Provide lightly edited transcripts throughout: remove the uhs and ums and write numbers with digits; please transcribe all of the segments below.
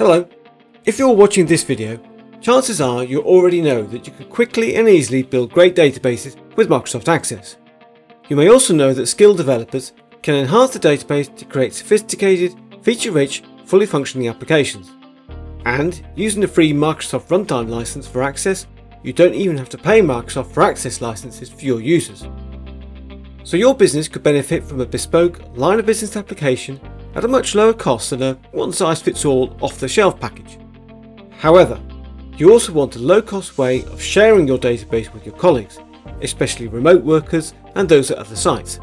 Hello. If you're watching this video, chances are you already know that you can quickly and easily build great databases with Microsoft Access. You may also know that skilled developers can enhance the database to create sophisticated, feature-rich, fully functioning applications. And using the free Microsoft Runtime license for Access, you don't even have to pay Microsoft for Access licenses for your users. So your business could benefit from a bespoke line of business application at a much lower cost than a one-size-fits-all off-the-shelf package. However, you also want a low-cost way of sharing your database with your colleagues, especially remote workers and those at other sites.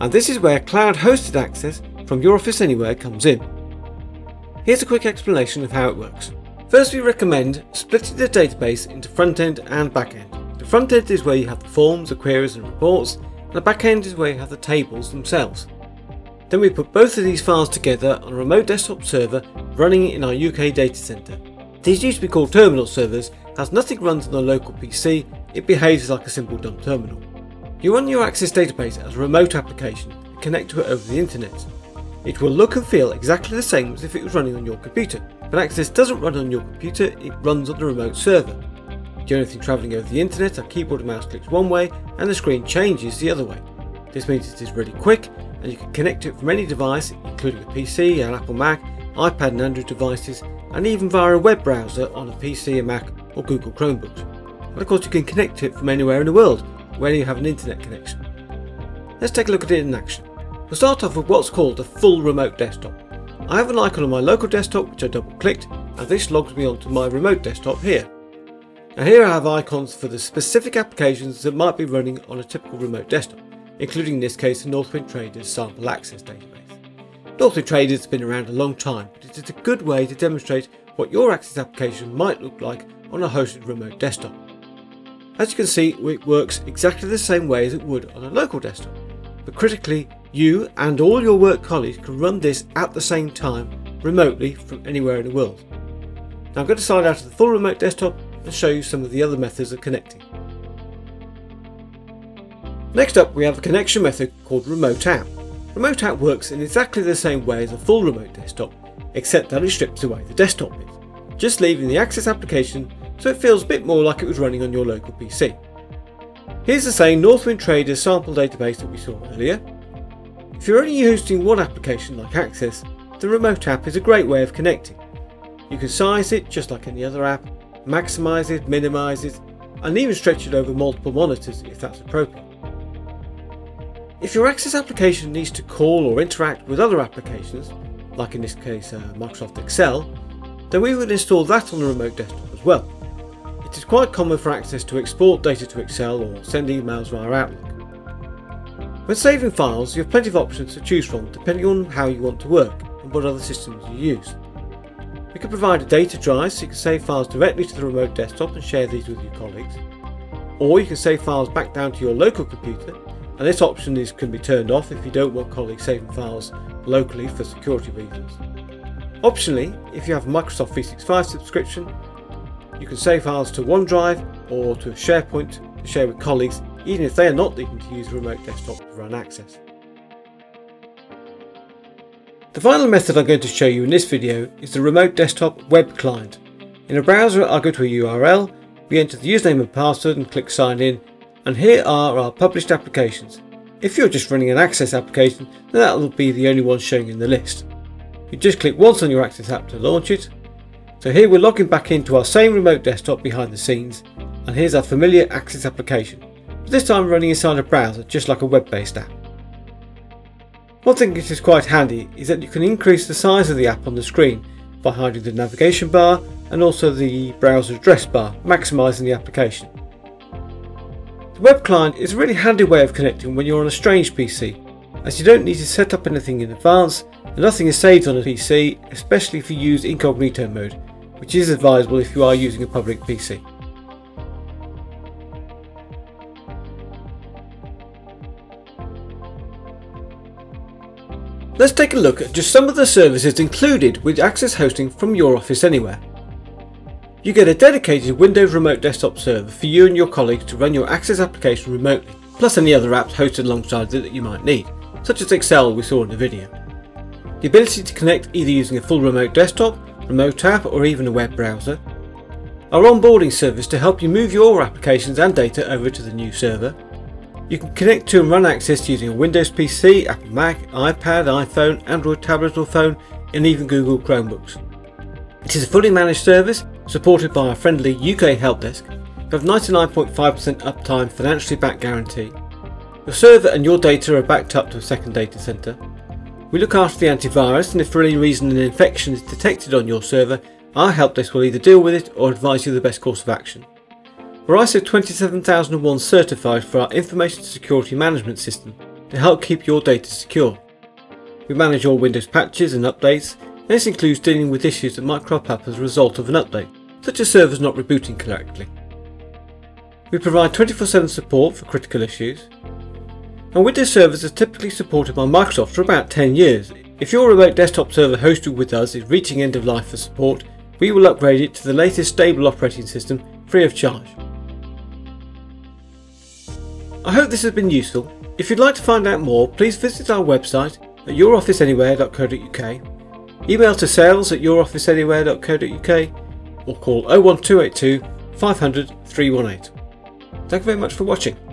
And this is where cloud-hosted access from Your Office Anywhere comes in. Here's a quick explanation of how it works. First, we recommend splitting the database into front-end and back-end. The front-end is where you have the forms, the queries and reports, and the back-end is where you have the tables themselves. Then we put both of these files together on a remote desktop server running in our UK data centre. These used to be called terminal servers, as nothing runs on the local PC, it behaves like a simple dumb terminal. You run your Access database as a remote application and connect to it over the internet. It will look and feel exactly the same as if it was running on your computer, but Access doesn't run on your computer, it runs on the remote server. The only thing travelling over the internet are keyboard and mouse clicks one way and the screen changes the other way. This means it is really quick, and you can connect to it from any device, including a PC, an Apple Mac, iPad and Android devices, and even via a web browser on a PC, a Mac or Google Chromebooks. And of course you can connect to it from anywhere in the world, where you have an internet connection. Let's take a look at it in action. We'll start off with what's called a full remote desktop. I have an icon on my local desktop which I double clicked, and this logs me onto my remote desktop here. Now here I have icons for the specific applications that might be running on a typical remote desktop, including in this case the Northwind Traders sample access database. Northwind Traders has been around a long time, but it is a good way to demonstrate what your Access application might look like on a hosted remote desktop. As you can see, it works exactly the same way as it would on a local desktop, but critically, you and all your work colleagues can run this at the same time, remotely from anywhere in the world. Now I'm going to sign out of the full remote desktop and show you some of the other methods of connecting. Next up, we have a connection method called Remote App. Remote App works in exactly the same way as a full remote desktop, except that it strips away the desktop bit, just leaving the Access application so it feels a bit more like it was running on your local PC. Here's the same Northwind Traders sample database that we saw earlier. If you're only hosting one application like Access, the Remote App is a great way of connecting. You can size it just like any other app, maximize it, minimize it, and even stretch it over multiple monitors if that's appropriate. If your Access application needs to call or interact with other applications, like in this case Microsoft Excel, then we would install that on the remote desktop as well. It is quite common for Access to export data to Excel or send emails via Outlook. When saving files, you have plenty of options to choose from depending on how you want to work and what other systems you use. We can provide a data drive so you can save files directly to the remote desktop and share these with your colleagues, or you can save files back down to your local computer. And this option can be turned off if you don't want colleagues saving files locally for security reasons. Optionally, if you have a Microsoft 365 subscription, you can save files to OneDrive or to SharePoint to share with colleagues, even if they are not needing to use a remote desktop to run Access. The final method I'm going to show you in this video is the remote desktop web client. In a browser, I'll go to a URL, we enter the username and password and click sign in. And here are our published applications. If you're just running an Access application, then that will be the only one showing in the list. You just click once on your Access app to launch it. So here we're logging back into our same remote desktop behind the scenes, and here's our familiar Access application, but this time running inside a browser just like a web-based app. One thing that is quite handy is that you can increase the size of the app on the screen by hiding the navigation bar and also the browser address bar, maximising the application. The web client is a really handy way of connecting when you're on a strange PC, as you don't need to set up anything in advance and nothing is saved on a PC, especially if you use incognito mode, which is advisable if you are using a public PC. Let's take a look at just some of the services included with Access hosting from Your Office Anywhere. You get a dedicated Windows Remote Desktop server for you and your colleagues to run your Access application remotely, plus any other apps hosted alongside it that you might need, such as Excel we saw in the video. The ability to connect either using a full remote desktop, a remote app or even a web browser. Our onboarding service to help you move your applications and data over to the new server. You can connect to and run access using a Windows PC, Apple Mac, iPad, iPhone, Android tablet or phone, and even Google Chromebooks. It is a fully managed service supported by our friendly UK help desk with 99.5% uptime financially backed guarantee. Your server and your data are backed up to a second data center. We look after the antivirus, and if for any reason an infection is detected on your server, our help desk will either deal with it or advise you the best course of action. We're ISO 27001 certified for our information security management system to help keep your data secure. We manage all Windows patches and updates, and this includes dealing with issues that might crop up as a result of an update, such as servers not rebooting correctly. We provide 24/7 support for critical issues. And Windows servers are typically supported by Microsoft for about 10 years. If your remote desktop server hosted with us is reaching end of life for support, we will upgrade it to the latest stable operating system free of charge. I hope this has been useful. If you'd like to find out more, please visit our website at yourofficeanywhere.co.uk, email to sales@yourofficeanywhere.co.uk or call 01282 500 318. Thank you very much for watching.